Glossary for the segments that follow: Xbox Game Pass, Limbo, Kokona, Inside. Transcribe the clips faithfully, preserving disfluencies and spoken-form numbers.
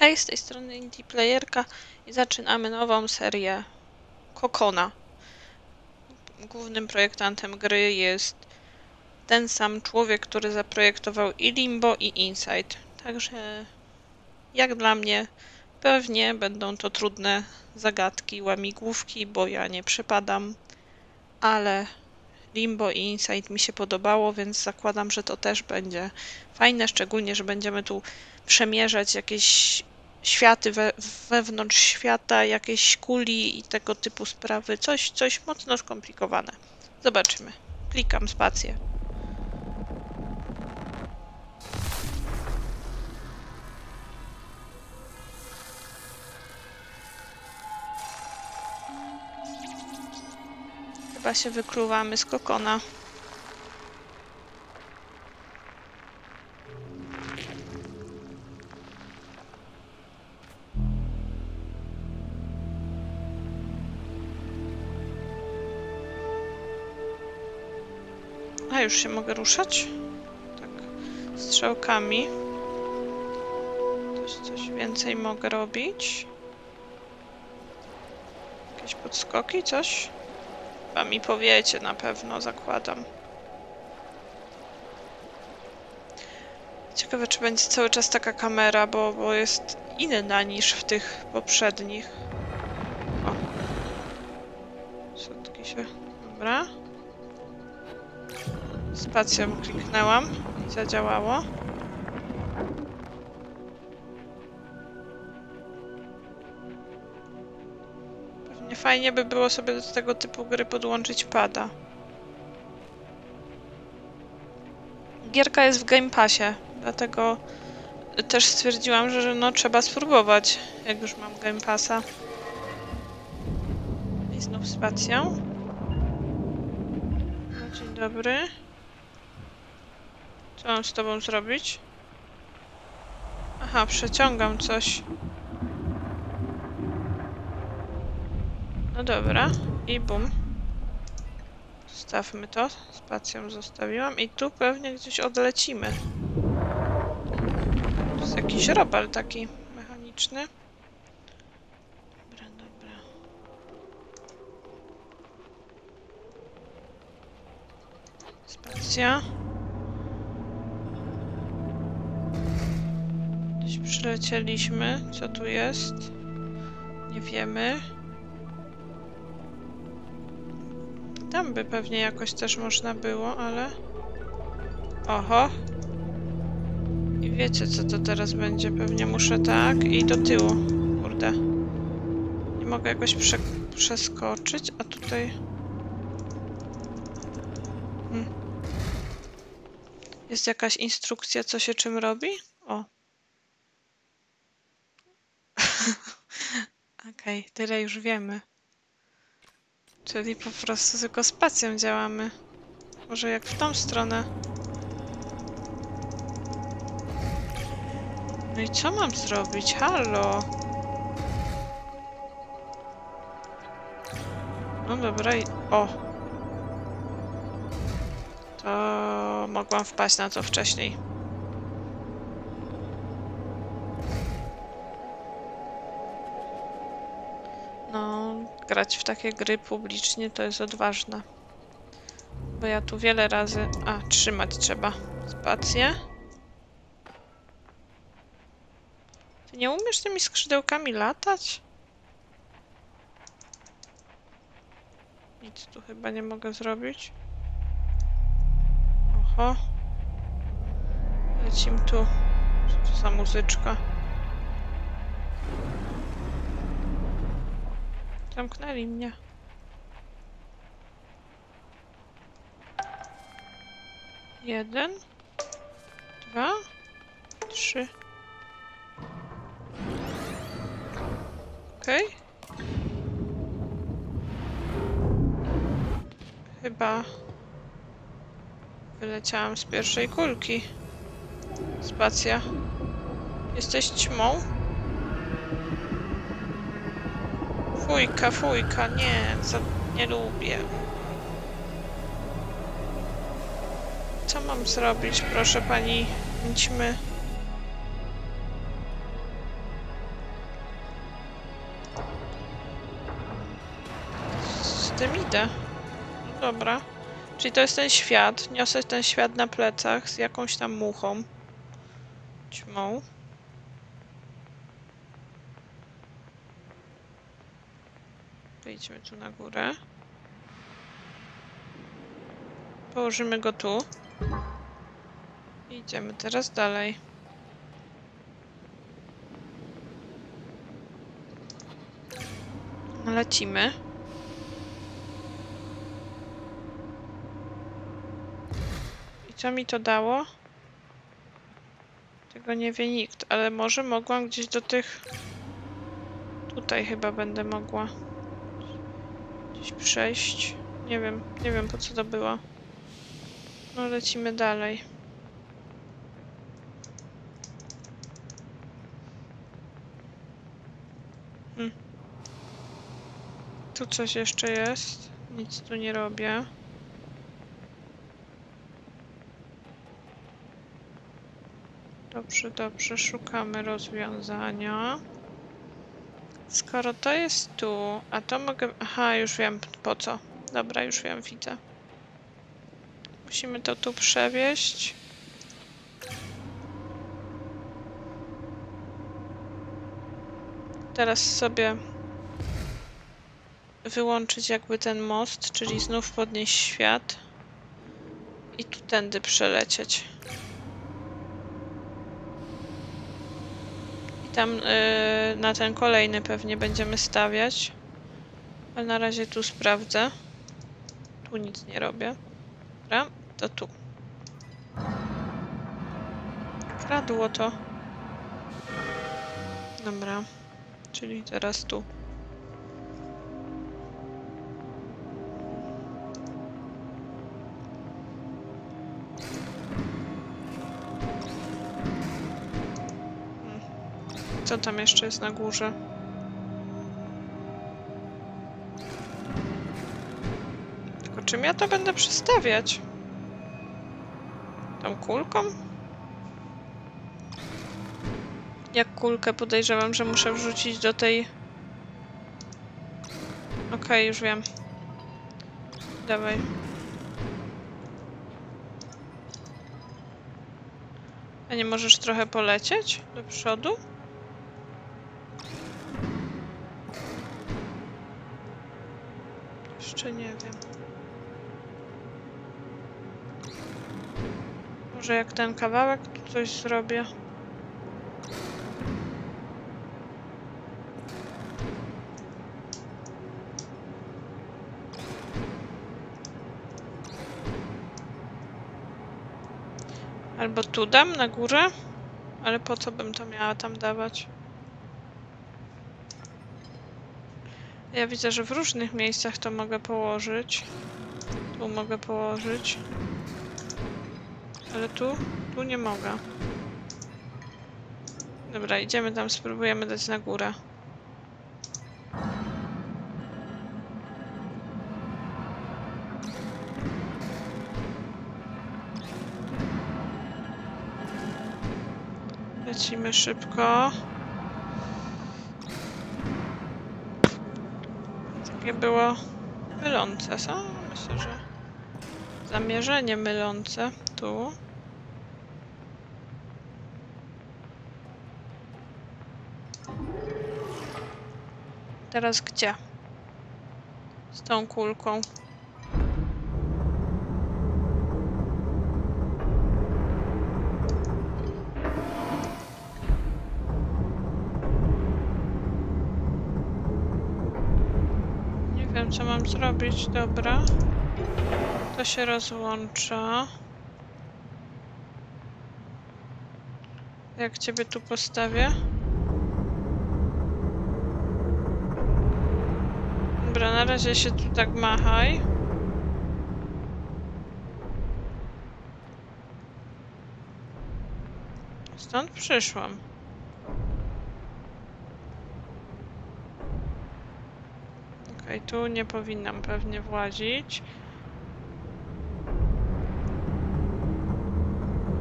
Hej, z tej strony Indie Playerka i zaczynamy nową serię Kokona. Głównym projektantem gry jest ten sam człowiek, który zaprojektował i Limbo, i Inside. Także jak dla mnie pewnie będą to trudne zagadki, łamigłówki, bo ja nie przepadam, ale Limbo i Inside mi się podobało, więc zakładam, że to też będzie fajne, szczególnie, że będziemy tu przemierzać jakieś światy we, wewnątrz świata, jakieś kuli i tego typu sprawy. Coś, coś mocno skomplikowane. Zobaczymy. Klikam spację. Chyba się wykluwamy z Kokona. A już się mogę ruszać? Tak, strzałkami. Coś, coś więcej mogę robić. Jakieś podskoki, coś? Chyba mi powiecie na pewno, zakładam. Ciekawe, czy będzie cały czas taka kamera, bo, bo jest inna niż w tych poprzednich. O. Słodki się... Dobra. Spacją kliknęłam i zadziałało. Pewnie fajnie by było sobie do tego typu gry podłączyć pada. Gierka jest w Game Passie, dlatego też stwierdziłam, że no trzeba spróbować, jak już mam Game Passa. I znów spacją. No, dzień dobry. Co mam z tobą zrobić? Aha, przeciągam coś. No dobra. I bum. Zostawmy to. Spacją zostawiłam. I tu pewnie gdzieś odlecimy. To jest jakiś robal taki mechaniczny. Dobra, dobra. Spacja. Przylecieliśmy. Co tu jest? Nie wiemy. Tam by pewnie jakoś też można było, ale... Oho! I wiecie, co to teraz będzie. Pewnie muszę tak i do tyłu. Kurde. Nie mogę jakoś prze... przeskoczyć, a tutaj... Hmm. Jest jakaś instrukcja, co się czym robi? O! Okej, okay, tyle już wiemy. Czyli po prostu tylko spacją działamy. Może jak w tą stronę. No i co mam zrobić? Halo! No dobra i... O! To... mogłam wpaść na to wcześniej. No, grać w takie gry publicznie to jest odważne. Bo ja tu wiele razy... A, trzymać trzeba. Spację. Ty nie umiesz tymi skrzydełkami latać? Nic tu chyba nie mogę zrobić. Oho. Lecimy tu. Co to za muzyczka? Zamknęli mnie. Jeden. Dwa. Trzy. Okej. Okay. Chyba... wyleciałam z pierwszej kulki. Spacja. Jesteś ćmą? Fujka, fujka, nie, za, nie lubię. Co mam zrobić, proszę pani? Idźmy. tym idę. No dobra. Czyli to jest ten świat. Niosę ten świat na plecach z jakąś tam muchą. Ćmą. Idźmy tu na górę. Położymy go tu. I idziemy teraz dalej. Lecimy. I co mi to dało? Tego nie wie nikt, ale może mogłam gdzieś do tych... Tutaj chyba będę mogła gdzieś przejść. Nie wiem, nie wiem po co to było. No lecimy dalej. Hm. Tu coś jeszcze jest. Nic tu nie robię. Dobrze, dobrze. Szukamy rozwiązania. Skoro to jest tu, a to mogę... Aha, już wiem po co. Dobra, już wiem, widzę. Musimy to tu przewieźć. Teraz sobie wyłączyć jakby ten most, czyli znów podnieść świat i tu tędy przelecieć. I tam yy, na ten kolejny pewnie będziemy stawiać, ale na razie tu sprawdzę. Tu nic nie robię. Dobra, to tu. Kradło to. Dobra, czyli teraz tu. Co tam jeszcze jest na górze? Tylko czym ja to będę przestawiać? Tą kulką? Jak kulkę podejrzewam, że muszę wrzucić do tej... Okej, okay, już wiem. Dawaj. A nie możesz trochę polecieć do przodu? Jeszcze nie wiem. Może jak ten kawałek tu coś zrobię. Albo tu dam na górę, ale po co bym to miała tam dawać? Ja widzę, że w różnych miejscach to mogę położyć. Tu mogę położyć. Ale tu? Tu nie mogę. Dobra, idziemy tam, spróbujemy dać na górę. Lecimy szybko. Było mylące, co? Myślę, że zamierzenie mylące tu. Teraz gdzie? Z tą kulką. Co mam zrobić? Dobra. To się rozłącza. Jak ciebie tu postawię? Dobra, na razie się tu tak machaj. Stąd przyszłam. I tu nie powinnam pewnie włazić.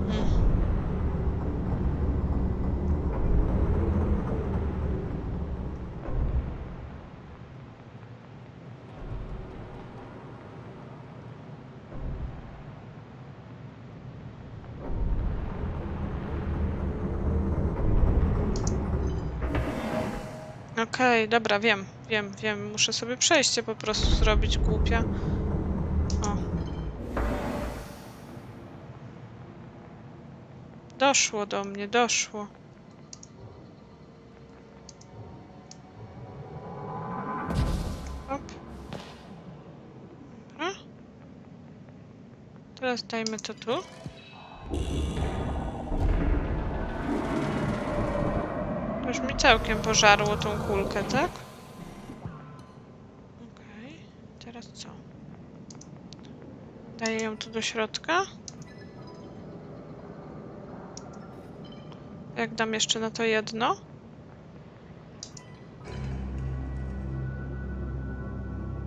Hmm. Okej, okay, dobra, wiem, wiem, wiem. Muszę sobie przejście po prostu zrobić, głupia. O. Doszło do mnie, doszło. Hop. Mhm. Teraz dajmy to tu. Już mi całkiem pożarło tą kulkę, tak? Okej, okay. Teraz co? Daję ją tu do środka. Jak dam jeszcze na to jedno?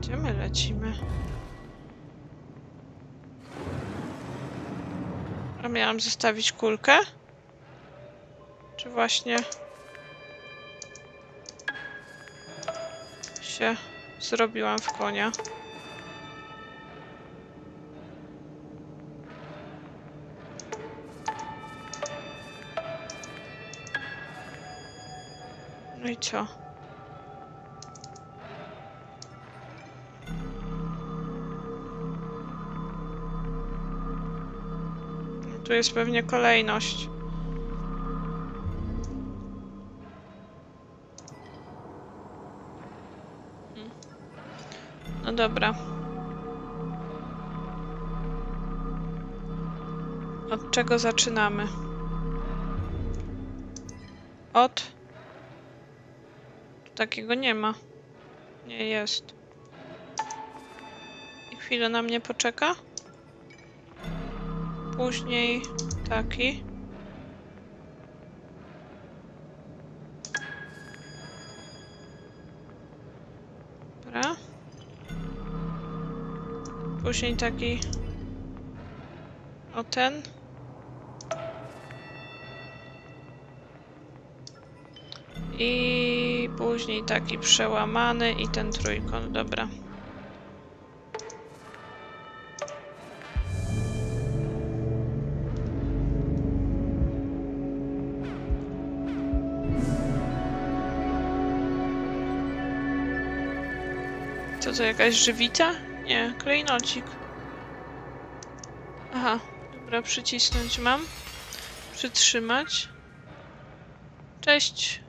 Gdzie my lecimy? A miałam zostawić kulkę? Czy właśnie... się zrobiłam w konia? No i co? No tu jest pewnie kolejność. No dobra. Od czego zaczynamy? Od... Takiego nie ma. Nie jest. I chwilę na mnie poczeka. Później taki. Dobra. Później taki. O ten. I... później taki przełamany i ten trójkąt, dobra. Co to, jakaś żywica? Nie, klejnocik. Aha, dobra, przycisnąć mam. Przytrzymać. Cześć.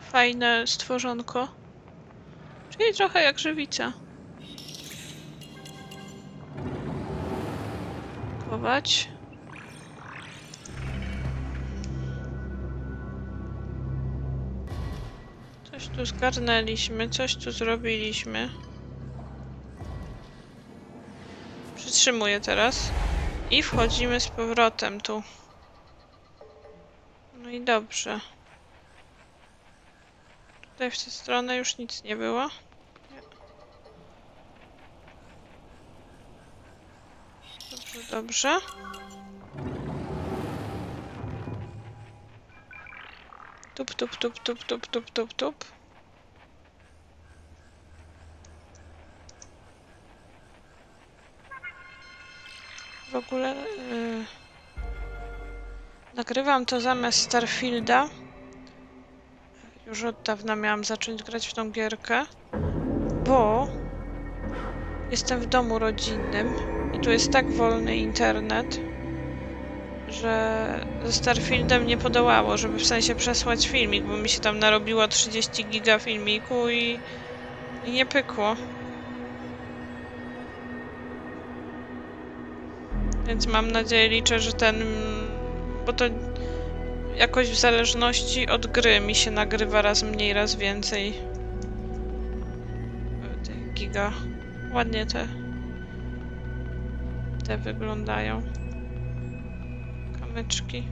Fajne stworzonko. Czyli trochę jak żywica. Chować. Coś tu zgarnęliśmy, coś tu zrobiliśmy. Przytrzymuję teraz. I wchodzimy z powrotem tu. No i dobrze. Tutaj w tę stronę już nic nie było. Dobrze, dobrze. Tup, tup, tup, tup, tup, tup, tup, tup. W ogóle... Yy, nagrywam to zamiast Starfielda. Już od dawna miałam zacząć grać w tą gierkę, bo jestem w domu rodzinnym i tu jest tak wolny internet, że ze Starfieldem nie podołało, żeby w sensie przesłać filmik, bo mi się tam narobiło trzydzieści giga filmiku i, i nie pykło. Więc mam nadzieję, liczę, że ten... bo to... jakoś w zależności od gry mi się nagrywa raz mniej, raz więcej. Te giga. Ładnie te... te wyglądają. Kamyczki.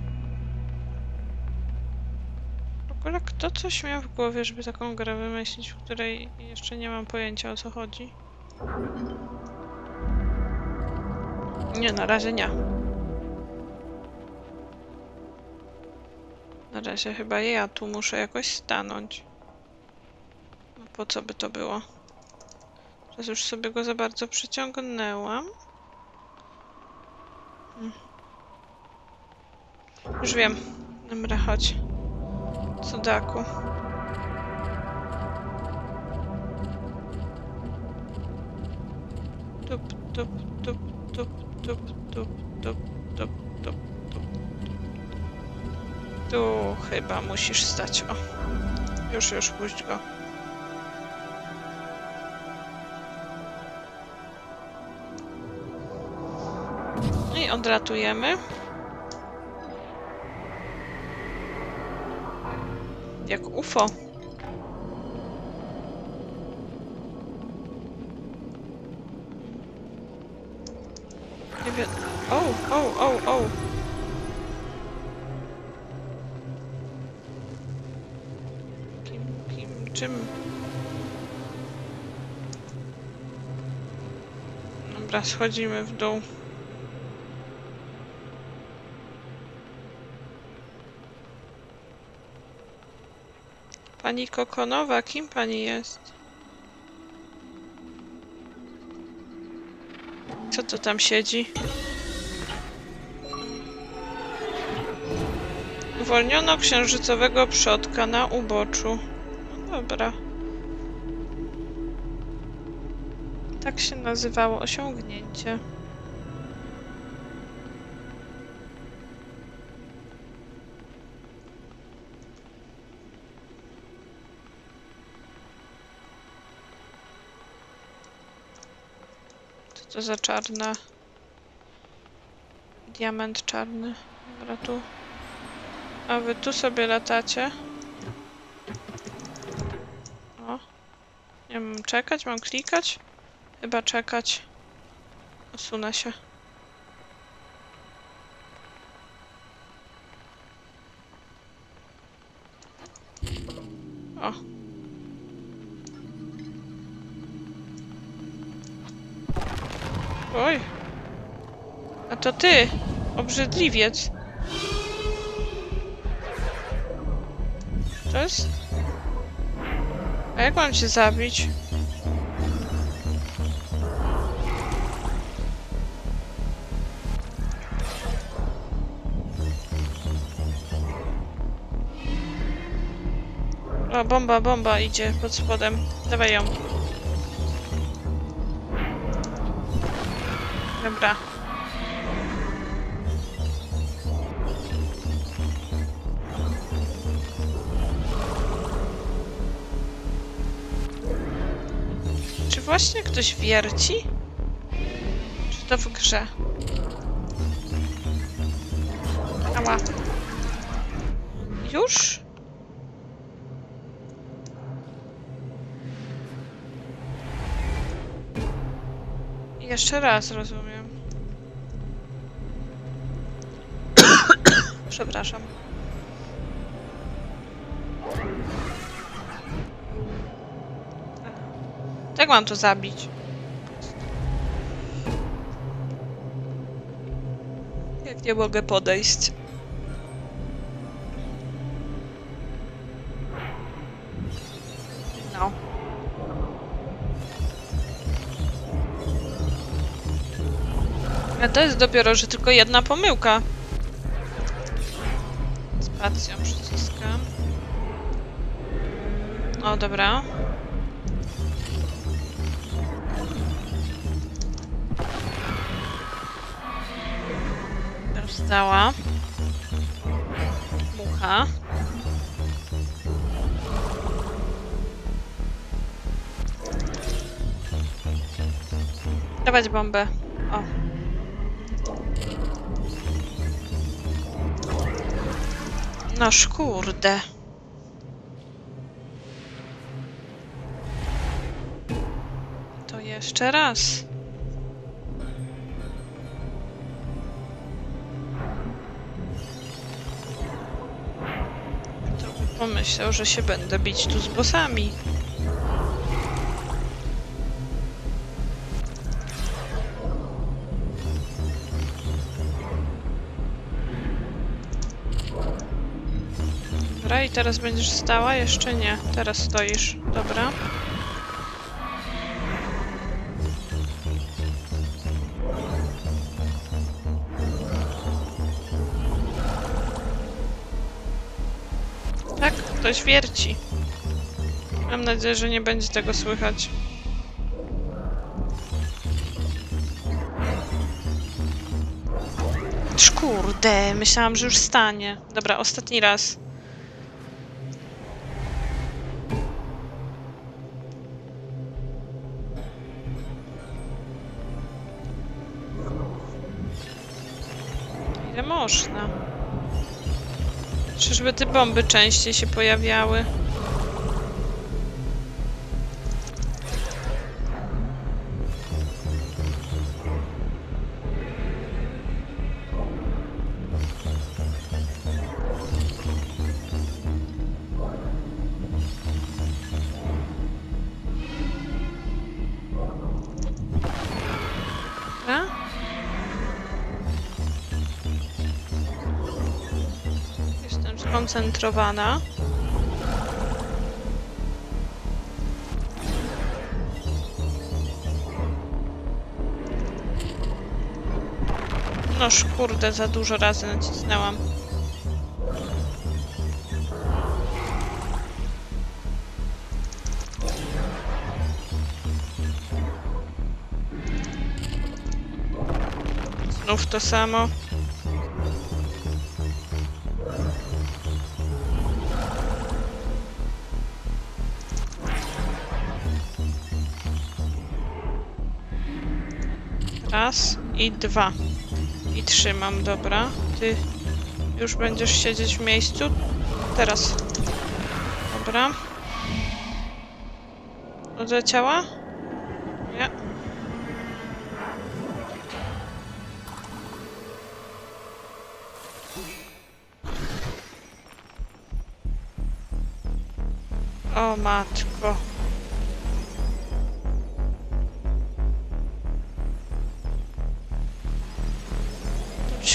W ogóle kto coś miał w głowie, żeby taką grę wymyślić, w której jeszcze nie mam pojęcia, o co chodzi? Nie, na razie nie. Na razie chyba ja tu muszę jakoś stanąć. No po co by to było? Teraz już sobie go za bardzo przyciągnęłam. Hmm. Już wiem. Dobra, chodź. Cudaku. Tup, tup, tup, tup, tup, tup, tup, tup, tup, tup. Tu chyba musisz stać. O, już, już, puść go. I odratujemy. Jak U F O. Nie wiem. O, o, o, o. Kim, kim, czym? Dobra, schodzimy w dół. Pani Kokonowa, kim pani jest? Co to tam siedzi? Uwolniono księżycowego przodka na uboczu. No dobra. Tak się nazywało osiągnięcie. Co za czarna? Diament czarny. Dobra, tu. A wy tu sobie latacie? O. Nie mam czekać, mam klikać? Chyba czekać. Usunę się. O. Oj, a to ty, obrzydliwiec. To jest... A jak mam cię zabić? O, bomba, bomba idzie pod spodem. Dawaj ją. Dobra. Czy właśnie ktoś wierci? Czy to w grze? Ała. Już? Jeszcze raz, rozumiem. Przepraszam. Jak mam to zabić? Jak nie mogę podejść? No. A to jest dopiero, że tylko jedna pomyłka. Spacją przyciskam. O, dobra. Rozdała. Mucha. Dawać bombę. O. No kurde. To jeszcze raz. To by pomyślał, że się będę bić tu z bossami. I teraz będziesz stała? Jeszcze nie. Teraz stoisz. Dobra. Tak, ktoś wierci. Mam nadzieję, że nie będzie tego słychać. Patrz, kurde, myślałam, że już stanie. Dobra, ostatni raz. Ile można? Czyżby te bomby częściej się pojawiały? Skoncentrowana. Noż kurde, za dużo razy nacisnęłam. Znów to samo. Raz i dwa. I trzymam, dobra. Ty już będziesz siedzieć w miejscu? Teraz. Dobra. Odleciała? Nie. O matko.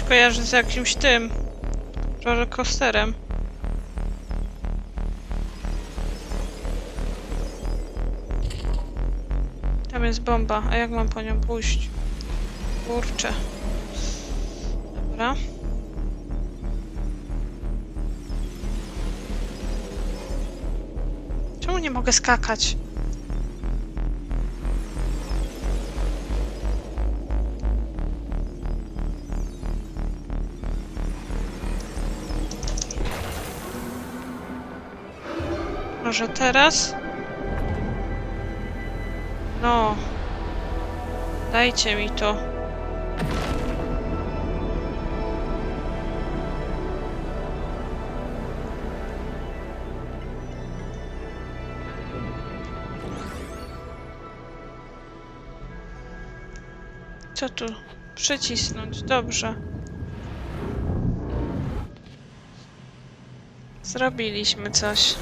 Kojarzy z jakimś tym rollercoasterem. Tam jest bomba, a jak mam po nią pójść? Kurczę. Dobra. Czemu nie mogę skakać? Może teraz? No. Dajcie mi to. Co tu? Przycisnąć. Dobrze. Zrobiliśmy coś.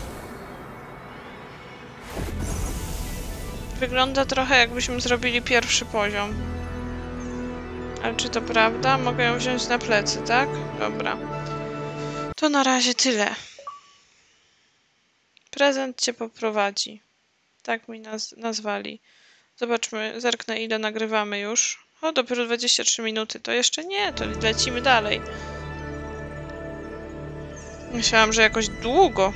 Wygląda trochę, jakbyśmy zrobili pierwszy poziom. Ale czy to prawda? Mogę ją wziąć na plecy, tak? Dobra. To na razie tyle. Prezent cię poprowadzi. Tak mi naz nazwali. Zobaczmy, zerknę, ile nagrywamy już. O, dopiero dwadzieścia trzy minuty. To jeszcze nie, to lecimy dalej. Myślałam, że jakoś długo.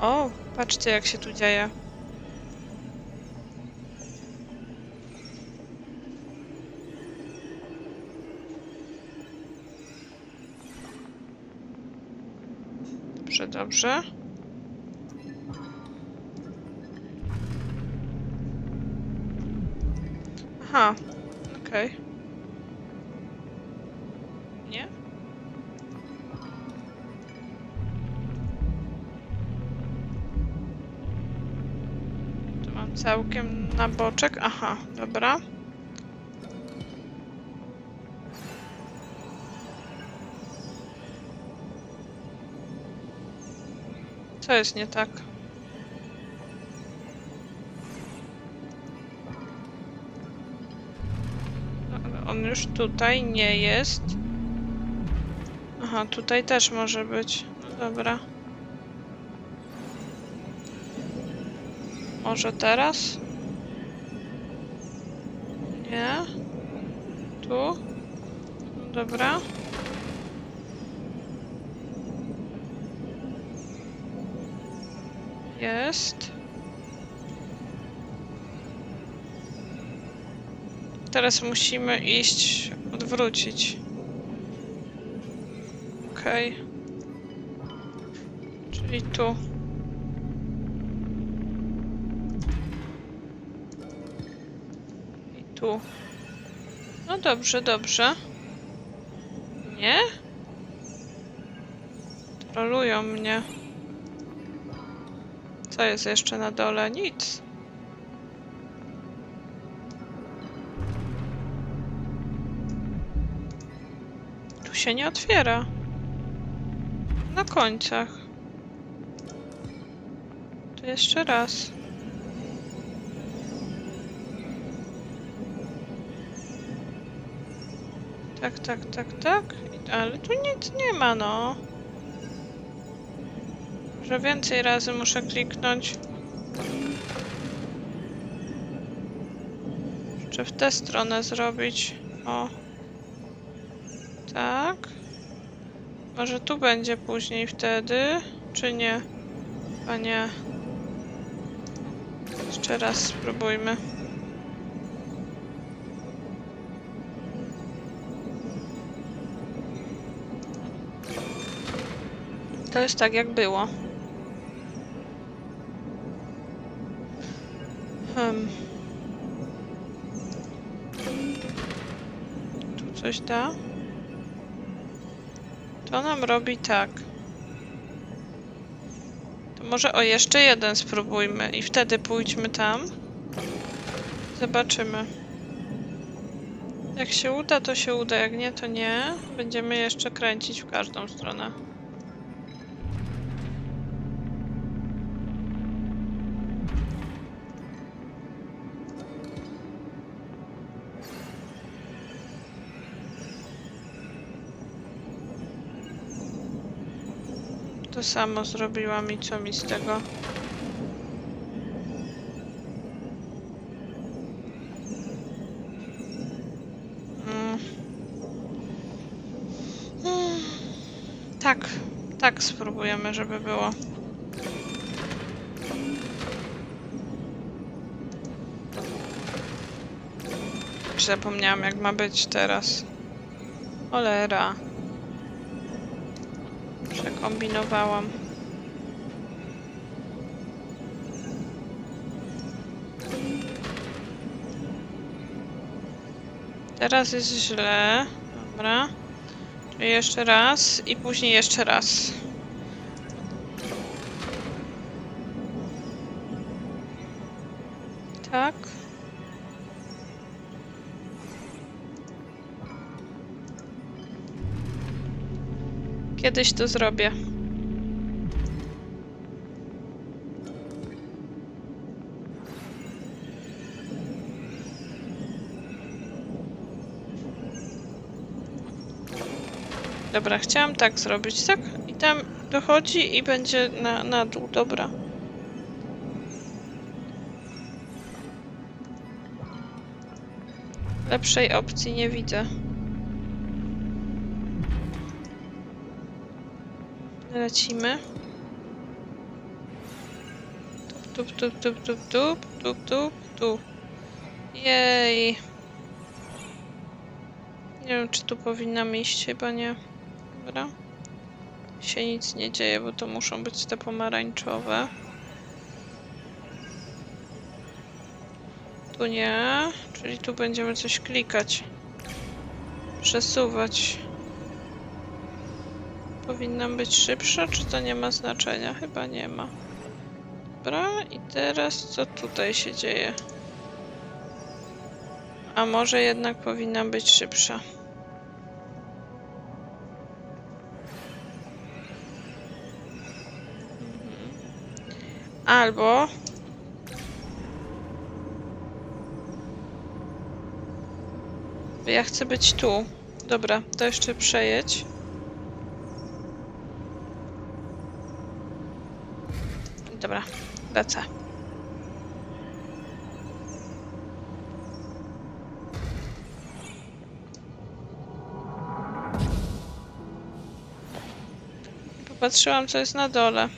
O! Patrzcie, jak się tu dzieje. Dobrze, dobrze. Aha, okej. Okay. Nie? Całkiem na boczek. Aha, dobra. Co jest nie tak? Ale on już tutaj nie jest. Aha, tutaj też może być. No dobra. Może teraz? Nie? Tu? No dobra. Jest. Teraz musimy iść, odwrócić. Okej. Okay. Czyli tu. I tu. No dobrze, dobrze. Nie? Trolują mnie. Co jest jeszcze na dole? Nic. Tu się nie otwiera. Na końcach. To jeszcze raz. Tak, tak, tak, tak. Ale tu nic nie ma, no. Że więcej razy muszę kliknąć. Jeszcze w tę stronę zrobić. O. Tak. Może tu będzie później wtedy, czy nie? Panie. Jeszcze raz spróbujmy. To jest tak, jak było. Hmm. Tu coś da? To nam robi tak. To może o jeszcze jeden spróbujmy i wtedy pójdźmy tam. Zobaczymy. Jak się uda, to się uda. Jak nie, to nie. Będziemy jeszcze kręcić w każdą stronę. To samo zrobiłam i co mi z tego? Mm. Mm. Tak, tak spróbujemy, żeby było. Zapomniałam, jak ma być teraz. Cholera. Kombinowałam. Teraz jest źle. Dobra. Czyli jeszcze raz i później jeszcze raz. Tak. Kiedyś to zrobię. Dobra, chciałam tak zrobić, tak? I tam dochodzi i będzie na, na dół, dobra. Lepszej opcji nie widzę. Lecimy. Tup, tup, tup, tup, tup, tup, tup, tup, tup. Jej. Nie wiem, czy tu powinnam iść, chyba nie. Dobra. Się nic nie dzieje, bo to muszą być te pomarańczowe. Tu nie, czyli tu będziemy coś klikać. Przesuwać. Powinnam być szybsza, czy to nie ma znaczenia? Chyba nie ma. Dobra, i teraz co tutaj się dzieje? A może jednak powinnam być szybsza. Albo... Ja chcę być tu. Dobra, to jeszcze przejedź. Dobra, lecę. Popatrzyłam, co jest na dole. Ale...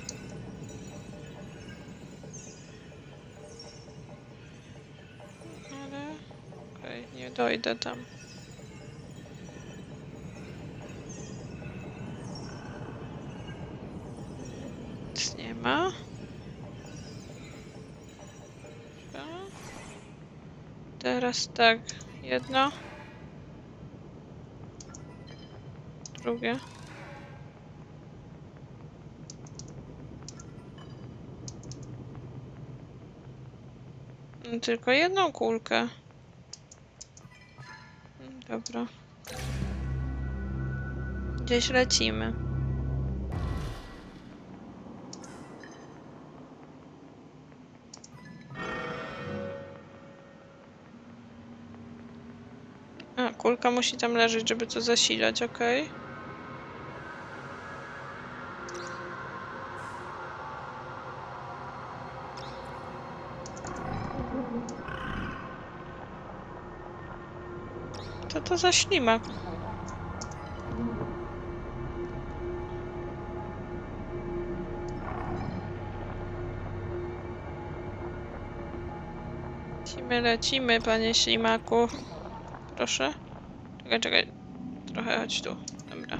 Okej, okay, nie dojadę. dojdę tam. Nic nie ma. Teraz tak, jedno. Drugie. Tylko jedną kulkę. Dobra. Gdzieś lecimy. A, kulka musi tam leżeć, żeby to zasilać, ok? Co to za ślimak? Lecimy, lecimy, panie ślimaku. Proszę. Czekaj, czekaj. Trochę chodź tu. Dobra.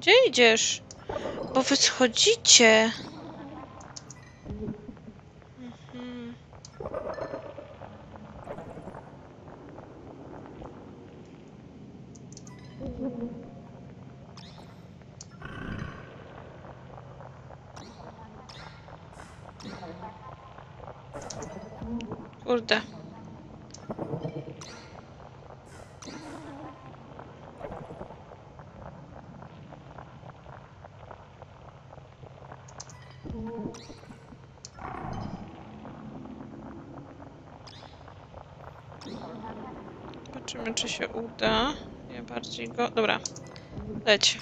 Gdzie idziesz? Bo wy schodzicie. Mhm. Kurde. Zobaczymy, czy się uda. Nie bardziej go. Dobra. Leć.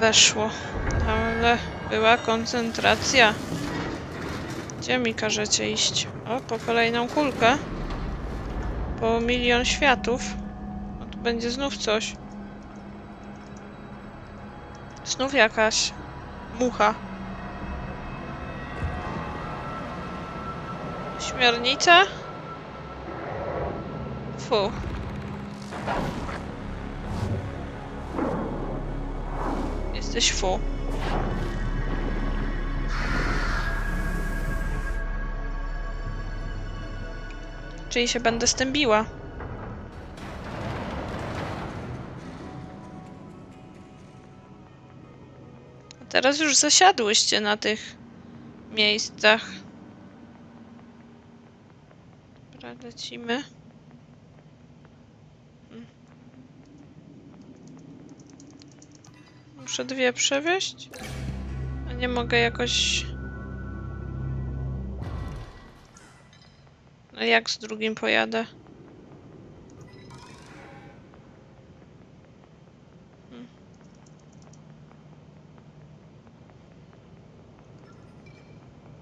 Weszło. Ale była koncentracja. Gdzie mi każecie iść? O, po kolejną kulkę. Po milion światów. O, tu będzie znów coś. Znów jakaś mucha. Śmiernica? Fu. Jesteś fu. Czyli się będę stębiła. A teraz już zasiadłyście na tych miejscach. Dobra, lecimy. Muszę dwie przewieźć. A nie mogę jakoś... A jak z drugim pojadę? Hmm.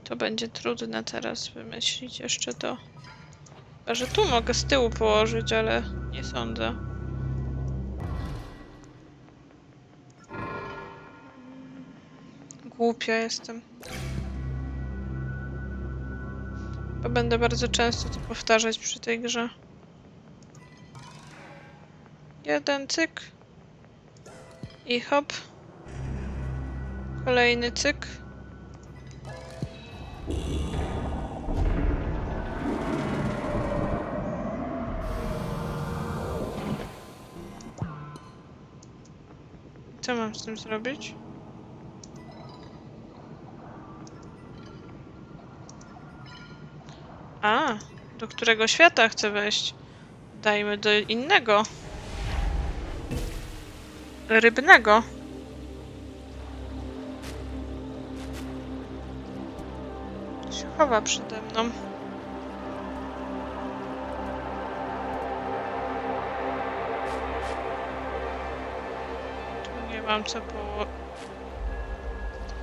To będzie trudne teraz wymyślić jeszcze to. Chyba, że tu mogę z tyłu położyć, ale nie sądzę. Głupia jestem. Będę bardzo często to powtarzać przy tej grze. Jeden cyk. I hop. Kolejny cyk. Co mam z tym zrobić? A, do którego świata chcę wejść? Dajmy do innego. Rybnego. Się chowa przede mną. Tu nie mam co położyć.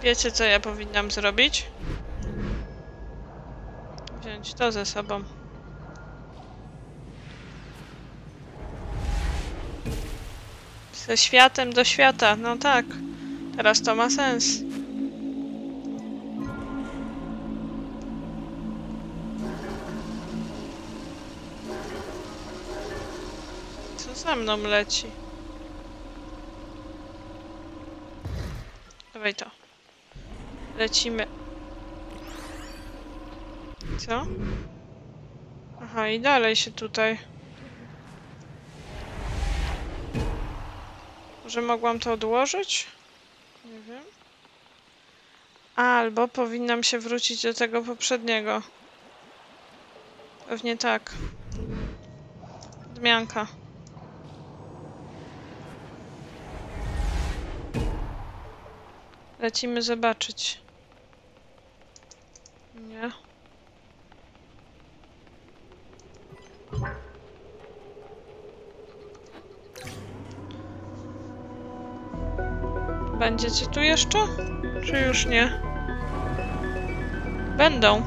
Wiecie, co ja powinnam zrobić? Wziąć to ze sobą. Ze światem do świata, no tak. Teraz to ma sens. za mną leci. Dawaj to. Lecimy. Co? Aha, i dalej się tutaj. Może mogłam to odłożyć? Nie wiem. Albo powinnam się wrócić do tego poprzedniego. Pewnie tak. Odmianka. Lecimy zobaczyć. Nie. Będziecie tu jeszcze? Czy już nie? Będą.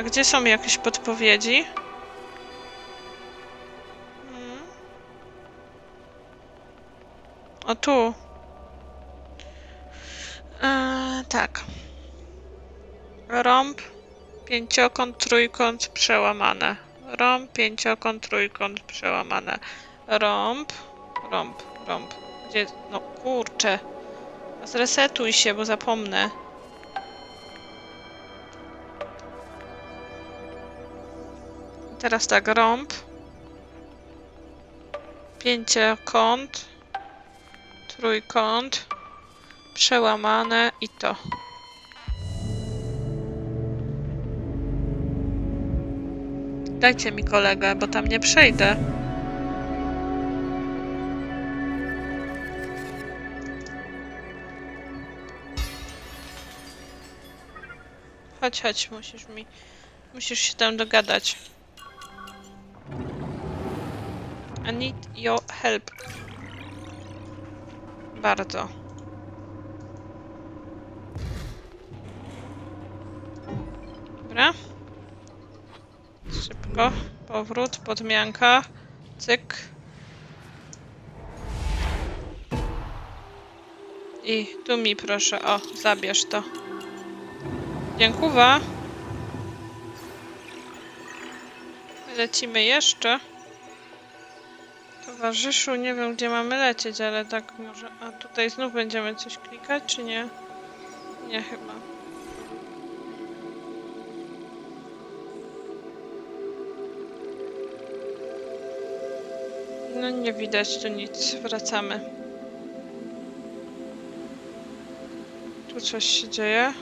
A gdzie są jakieś podpowiedzi? Hmm. O tu. Eee, tak. Rąb, pięciokąt, trójkąt, przełamane. Rąb, pięciokąt, trójkąt, przełamane. Rąb, rąb, rąb. Gdzie? No kurczę. Zresetuj się, bo zapomnę. Teraz tak, rąb. Pięciokąt. Trójkąt. Przełamane i to. Dajcie mi kolegę, bo tam nie przejdę. Chodź, chodź, musisz mi... Musisz się tam dogadać. I need your help. Bardzo. Dobra. Szybko. Powrót, podmianka. Cyk. I tu mi proszę, o, zabierz to. Dziękuję. Lecimy jeszcze. Towarzyszu, nie wiem gdzie mamy lecieć, ale tak może... A tutaj znów będziemy coś klikać, czy nie? Nie chyba. No nie widać tu nic, wracamy. Tu coś się dzieje.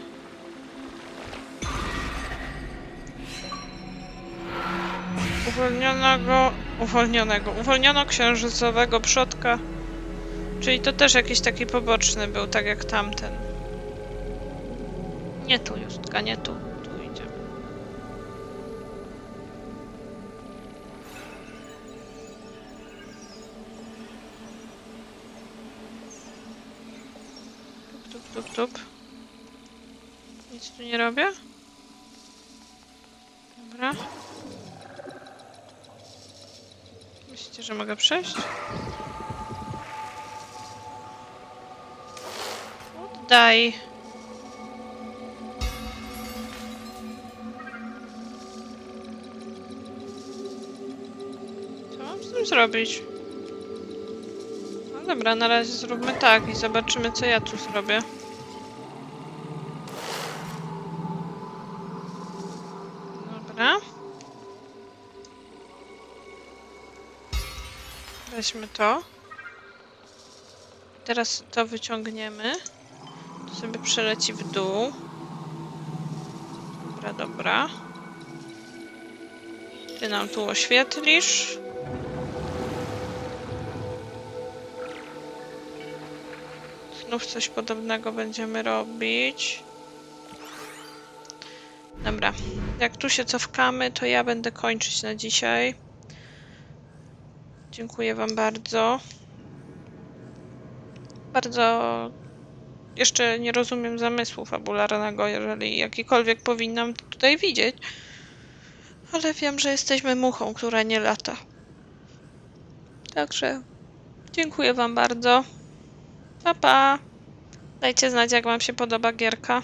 Uwolnionego, uwolnionego, uwolniono księżycowego przodka. Czyli to też jakiś taki poboczny był, tak jak tamten. Nie tu, Justka, nie tu. Tu idziemy. Tup, tup, tup, tup. Nic tu nie robię? Dobra. Myślicie, że mogę przejść? Oddaj. Co mam z tym zrobić? No dobra, na razie zróbmy tak i zobaczymy, co ja tu zrobię. Dobra. Weźmy to. Teraz to wyciągniemy. To sobie przeleci w dół. Dobra, dobra. Ty nam tu oświetlisz. Znów coś podobnego będziemy robić. Dobra. Jak tu się cofkamy, to ja będę kończyć na dzisiaj. Dziękuję wam bardzo. Bardzo... Jeszcze nie rozumiem zamysłu fabularnego, jeżeli jakikolwiek powinnam tutaj widzieć. Ale wiem, że jesteśmy muchą, która nie lata. Także dziękuję wam bardzo. Pa, pa. Dajcie znać, jak wam się podoba gierka.